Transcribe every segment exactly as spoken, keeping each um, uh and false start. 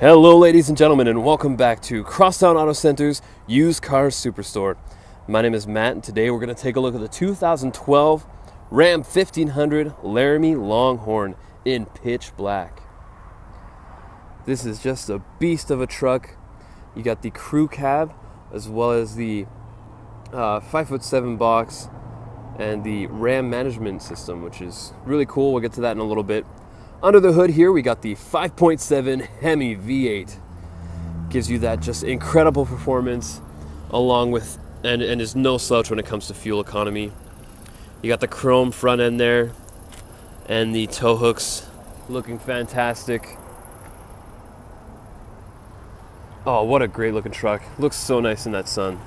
Hello ladies and gentlemen, and welcome back to Crosstown Auto Center's Used Cars Superstore. My name is Matt, and today we're going to take a look at the two thousand twelve Ram fifteen hundred Laramie Longhorn in pitch black. This is just a beast of a truck. You got the crew cab as well as the uh, five foot seven box and the RAM management system, which is really cool. We'll get to that in a little bit. Under the hood here, we got the five point seven Hemi V eight. Gives you that just incredible performance, along with, and, and is no slouch when it comes to fuel economy. You got the chrome front end there, and the tow hooks looking fantastic. Oh, what a great looking truck. Looks so nice in that sun.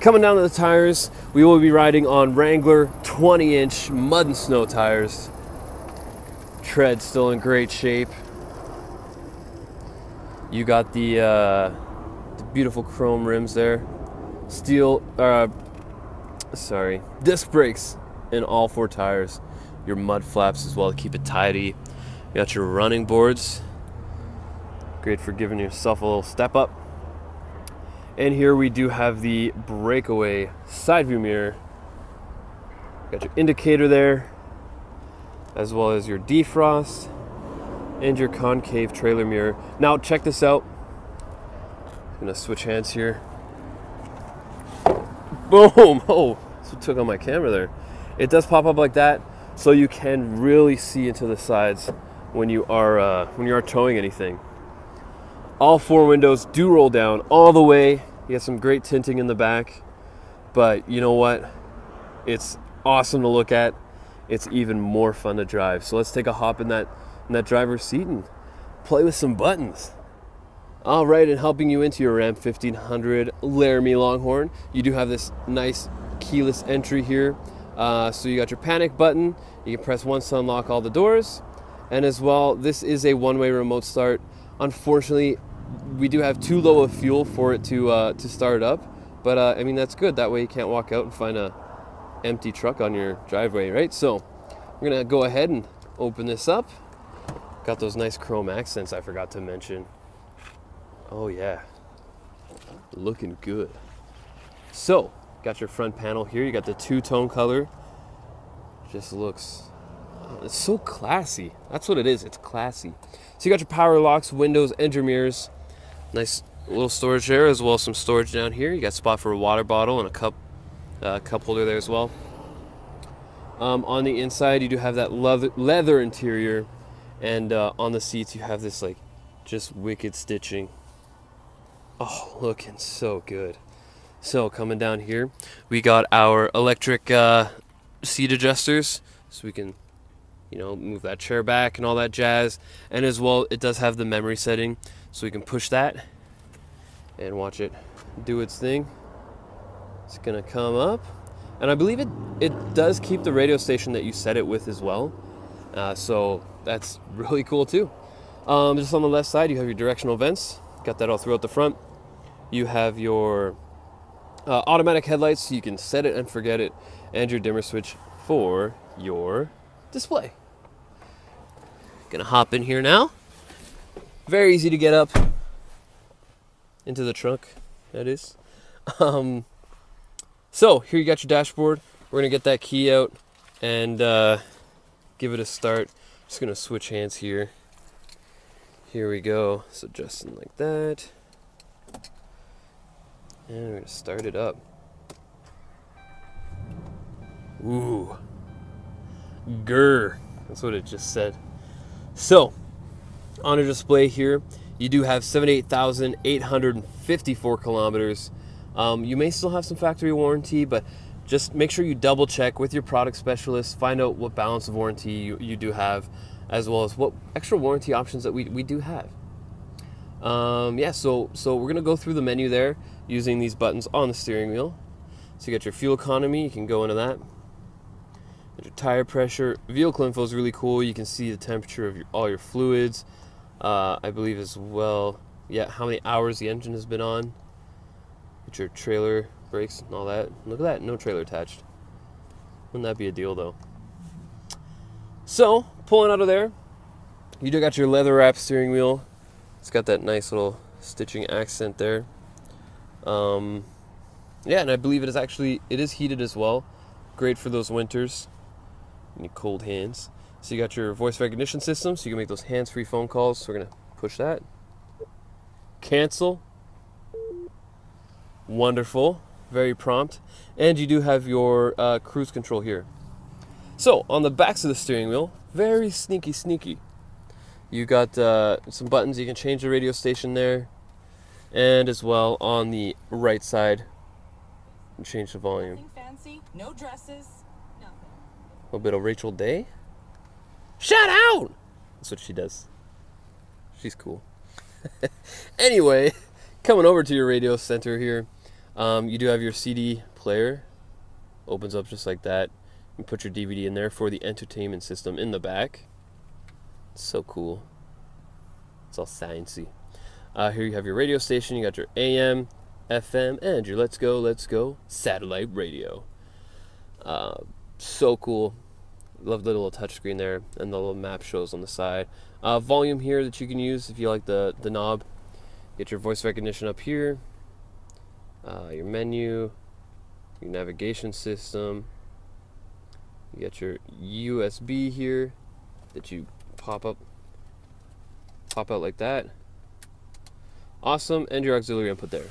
Coming down to the tires, we will be riding on Wrangler twenty inch mud and snow tires. Tread still in great shape. You got the, uh, the beautiful chrome rims there. Steel, uh, sorry, disc brakes in all four tires. Your mud flaps as well to keep it tidy. You got your running boards. Great for giving yourself a little step up. And here we do have the breakaway side view mirror. Got your indicator there, as well as your defrost and your concave trailer mirror. Now check this out. I'm gonna switch hands here. Boom! Oh, that's what took on my camera there. It does pop up like that, so you can really see into the sides when you are uh, when you are towing anything. All four windows do roll down all the way. You got some great tinting in the back, but you know what? It's awesome to look at. It's even more fun to drive. So let's take a hop in that in that driver's seat and play with some buttons. All right, and helping you into your Ram fifteen hundred Laramie Longhorn, you do have this nice keyless entry here. Uh, so you got your panic button. You can press once to unlock all the doors. And as well, this is a one-way remote start. Unfortunately, we do have too low of fuel for it to, uh, to start up. But uh, I mean, that's good. That way you can't walk out and find a empty truck on your driveway, right? So we're gonna go ahead and open this up. Got those nice chrome accents I forgot to mention. Oh yeah, looking good. So got your front panel here. You got the two-tone color. Just looks, it's so classy. That's what it is, it's classy. So you got your power locks, windows, and your mirrors. Nice little storage there, as well as some storage down here. You got spot for a water bottle and a cup Uh, cup holder there as well. Um, on the inside, you do have that leather, leather interior, and uh, on the seats you have this like just wicked stitching. Oh, looking so good. So coming down here, we got our electric uh, seat adjusters, so we can, you know, move that chair back and all that jazz. And as well, it does have the memory setting, so we can push that and watch it do its thing. It's gonna come up, and I believe it it does keep the radio station that you set it with as well, uh, so that's really cool too. Um, just on the left side you have your directional vents, got that all throughout the front. You have your uh, automatic headlights, so you can set it and forget it, and your dimmer switch for your display. Gonna hop in here now. Very easy to get up into the trunk, that is. Um, So here you got your dashboard. We're gonna get that key out and uh, give it a start. Just gonna switch hands here. Here we go. So Justin like that. And we're gonna start it up. Ooh. Grr. That's what it just said. So on a display here, you do have seventy-eight thousand eight hundred fifty-four kilometers. Um, you may still have some factory warranty, but just make sure you double check with your product specialist, find out what balance of warranty you, you do have, as well as what extra warranty options that we, we do have. Um, yeah, so, so we're going to go through the menu there using these buttons on the steering wheel. So you got your fuel economy, you can go into that. And your tire pressure, vehicle info is really cool. You can see the temperature of your, all your fluids, uh, I believe as well. Yeah, how many hours the engine has been on. Your trailer brakes and all that. Look at that, no trailer attached. Wouldn't that be a deal though? So pulling out of there, you do got your leather wrap steering wheel, It's got that nice little stitching accent there. Um, yeah, and I believe it is actually, it is heated as well. Great for those winters and your cold hands. So you got your voice recognition system, so you can make those hands-free phone calls. So we're gonna push that. Cancel. Wonderful, very prompt. And you do have your uh, cruise control here. So on the backs of the steering wheel, very sneaky, sneaky. You got uh, some buttons. You can change the radio station there. And as well on the right side, change the volume. Nothing fancy, no dresses, nothing. A little bit of Rachel Day. Shout out! That's what she does. She's cool. Anyway, coming over to your radio center here, um, you do have your C D player. Opens up just like that. You put your D V D in there for the entertainment system in the back. It's so cool. It's all sciencey. Uh, here you have your radio station. You got your A M, F M, and your Let's Go, Let's Go satellite radio. Uh, so cool. Love the little touchscreen there, and the little map shows on the side. Uh, volume here that you can use if you like the, the knob. Get your voice recognition up here. Uh, your menu, your navigation system. You got your U S B here that you pop up, pop out like that. Awesome, and your auxiliary input there.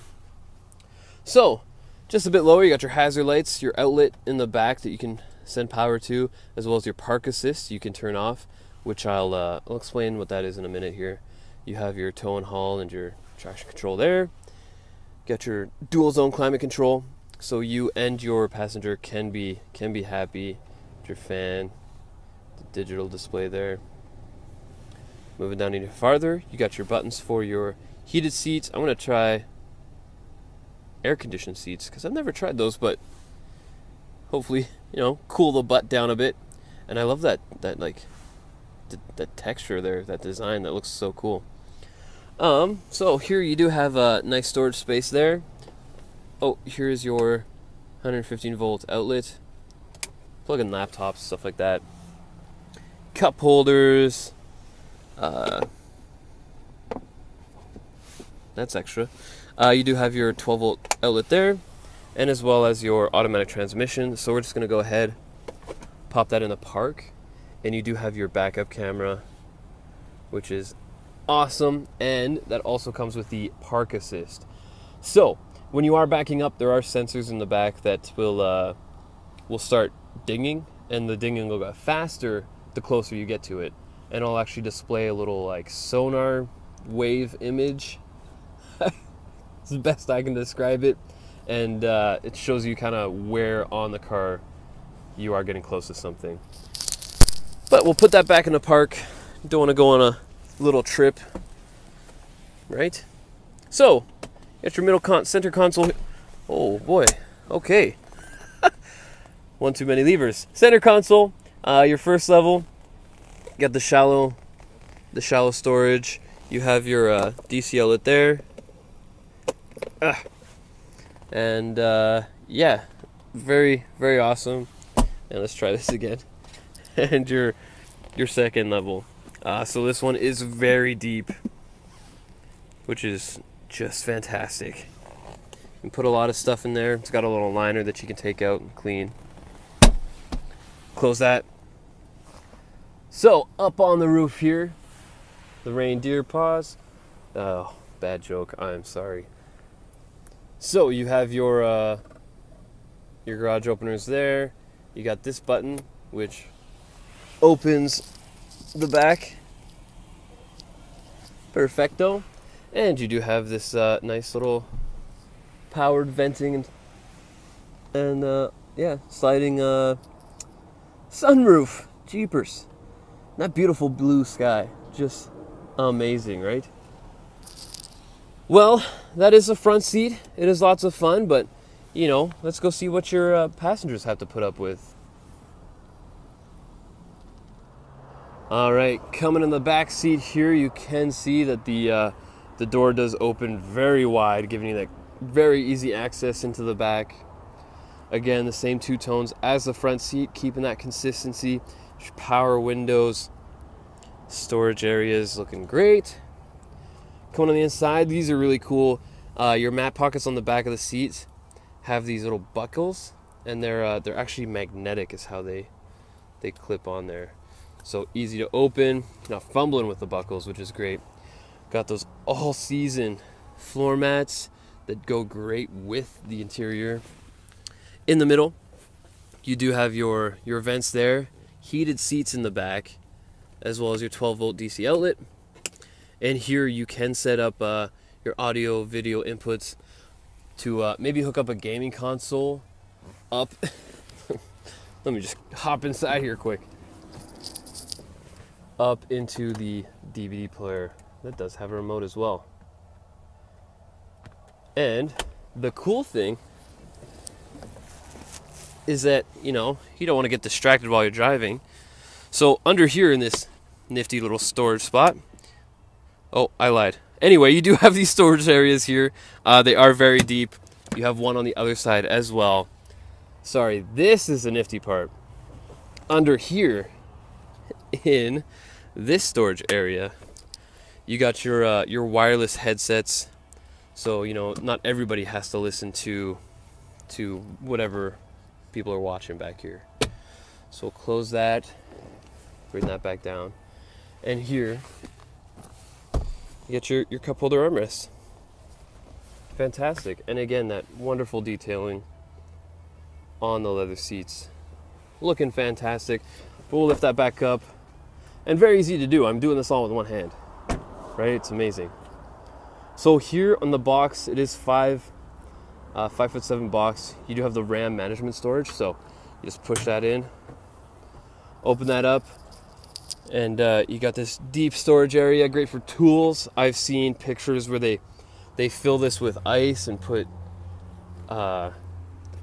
So, just a bit lower, you got your hazard lights, your outlet in the back that you can send power to, as well as your park assist you can turn off, which I'll, uh, I'll explain what that is in a minute here. You have your tow and haul and your traction control there. Got your dual zone climate control, so you and your passenger can be can be happy. With your fan, the digital display there. Moving down even farther, you got your buttons for your heated seats. I want to try air-conditioned seats because I've never tried those, but hopefully, you know, cool the butt down a bit. And I love that that like the, the texture there, that design that looks so cool. Um, so here you do have a nice storage space there. Oh, here's your one hundred fifteen volt outlet. Plug in laptops, stuff like that. Cup holders. Uh, That's extra. Uh, you do have your twelve volt outlet there, and as well as your automatic transmission. So we're just going to go ahead, pop that in the park, and you do have your backup camera, which is awesome, and that also comes with the park assist. So when you are backing up, there are sensors in the back that will uh, will start dinging, and the dinging will go faster the closer you get to it, and it'll actually display a little like sonar wave image. It's the best I can describe it, and uh, it shows you kind of where on the car you are getting close to something. But we'll put that back in the park. Don't want to go on a little trip, right? So get your middle con center console. Oh boy, okay. One too many levers. Center console, uh, your first level. You got the shallow, the shallow storage. You have your uh, D C outlet there. Ugh. And uh, yeah, very very awesome. And let's try this again. And your your second level, uh, so this one is very deep, which is just fantastic. You can put a lot of stuff in there. It's got a little liner that you can take out and clean. Close that. So up on the roof here, the reindeer paws. Oh, bad joke, I'm sorry. So you have your uh, your garage openers there. You got this button which opens the back, perfecto, and you do have this uh, nice little powered venting and and uh, yeah, sliding uh, sunroof. Jeepers! And that beautiful blue sky, just amazing, right? Well, that is the front seat. It is lots of fun, but, you know, let's go see what your uh, passengers have to put up with. All right, coming in the back seat here, you can see that the, uh, the door does open very wide, giving you that very easy access into the back. Again, the same two tones as the front seat, keeping that consistency. Power windows, storage areas looking great. Going on the inside, these are really cool. Uh, your mat pockets on the back of the seats have these little buckles, and they're uh, they're actually magnetic is how they they clip on there. So easy to open, not fumbling with the buckles, which is great. Got those all-season floor mats that go great with the interior. In the middle, you do have your your vents there, heated seats in the back, as well as your twelve volt D C outlet. And here you can set up uh, your audio video inputs to uh, maybe hook up a gaming console up. Let me just hop inside here quick. Up into the D V D player. That does have a remote as well. And the cool thing is that, you know, you don't want to get distracted while you're driving. So under here in this nifty little storage spot, oh, I lied. Anyway, you do have these storage areas here. Uh, they are very deep. You have one on the other side as well. Sorry, this is the nifty part. Under here, in this storage area, you got your uh, your wireless headsets. So, you know, not everybody has to listen to to whatever people are watching back here. So we'll close that, bring that back down, and here. Get your, your cup holder armrest. Fantastic. And again, that wonderful detailing on the leather seats. Looking fantastic. But we'll lift that back up. And very easy to do. I'm doing this all with one hand. Right? It's amazing. So here on the box, it is five, uh, five foot seven box. You do have the RAM management storage. So you just push that in, open that up. And uh, you got this deep storage area, great for tools. I've seen pictures where they they fill this with ice and put uh,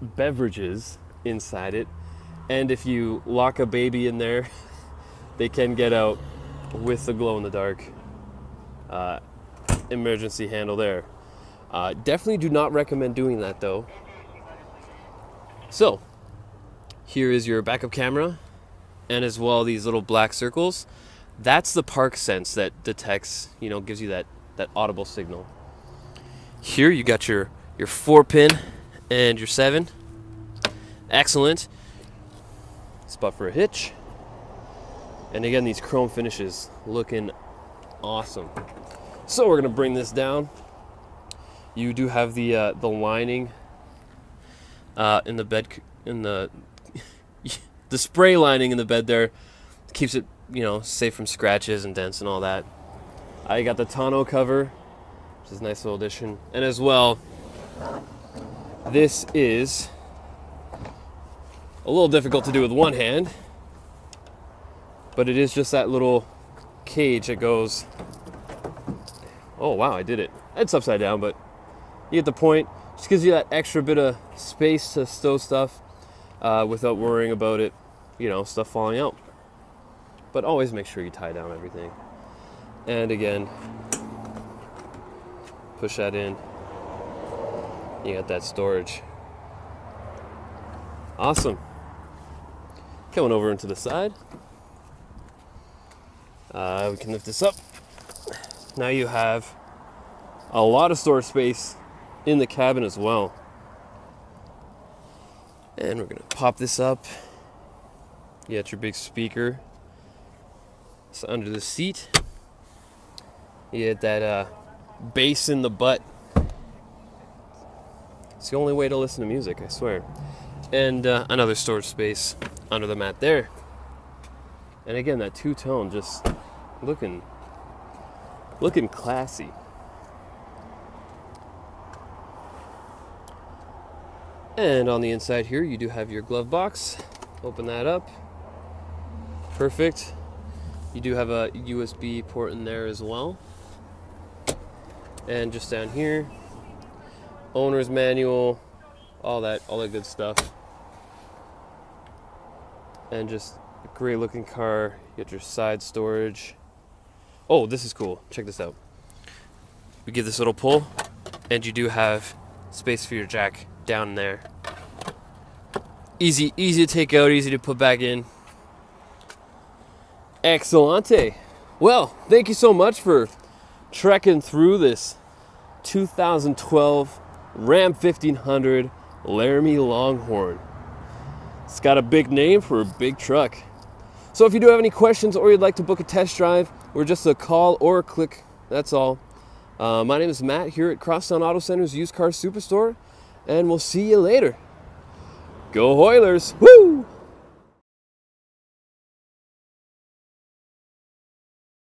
beverages inside it. And if you lock a baby in there, they can get out with the glow-in-the-dark uh, emergency handle there. Uh, definitely do not recommend doing that, though. So, here is your backup camera. And as well, these little black circles, that's the park sense that detects, you know, gives you that that audible signal. Here you got your your four pin and your seven. Excellent spot for a hitch. And again, these chrome finishes looking awesome. So we're gonna bring this down. You do have the uh, the lining uh, in the bed in the. The spray lining in the bed there keeps it, you know, safe from scratches and dents and all that. I got the tonneau cover, which is a nice little addition. And as well, this is a little difficult to do with one hand, but it is just that little cage that goes, oh wow, I did it. It's upside down, but you get the point. Just gives you that extra bit of space to stow stuff. Uh, without worrying about it, you know, stuff falling out. But always make sure you tie down everything. And again, push that in. You got that storage. Awesome. Coming over into the side. Uh, we can lift this up. Now you have a lot of storage space in the cabin as well. And we're gonna pop this up. You got your big speaker. It's under the seat. You get that uh, bass in the butt. It's the only way to listen to music, I swear. And uh, another storage space under the mat there. And again, that two-tone just looking, looking classy. And on the inside here, you do have your glove box. Open that up. Perfect. You do have a U S B port in there as well. And just down here, owner's manual, all that, all that good stuff. And just a great looking car. You got your side storage. Oh, this is cool. Check this out. We give this a little pull, and you do have space for your jack down there. Easy, easy to take out, easy to put back in. Excellente. Well, thank you so much for trekking through this two thousand twelve Ram fifteen hundred Laramie Longhorn. It's got a big name for a big truck. So if you do have any questions or you'd like to book a test drive or just a call or a click, that's all. Uh, my name is Matt here at Crosstown Auto Center's Used Car Superstore, and we'll see you later. Go Oilers!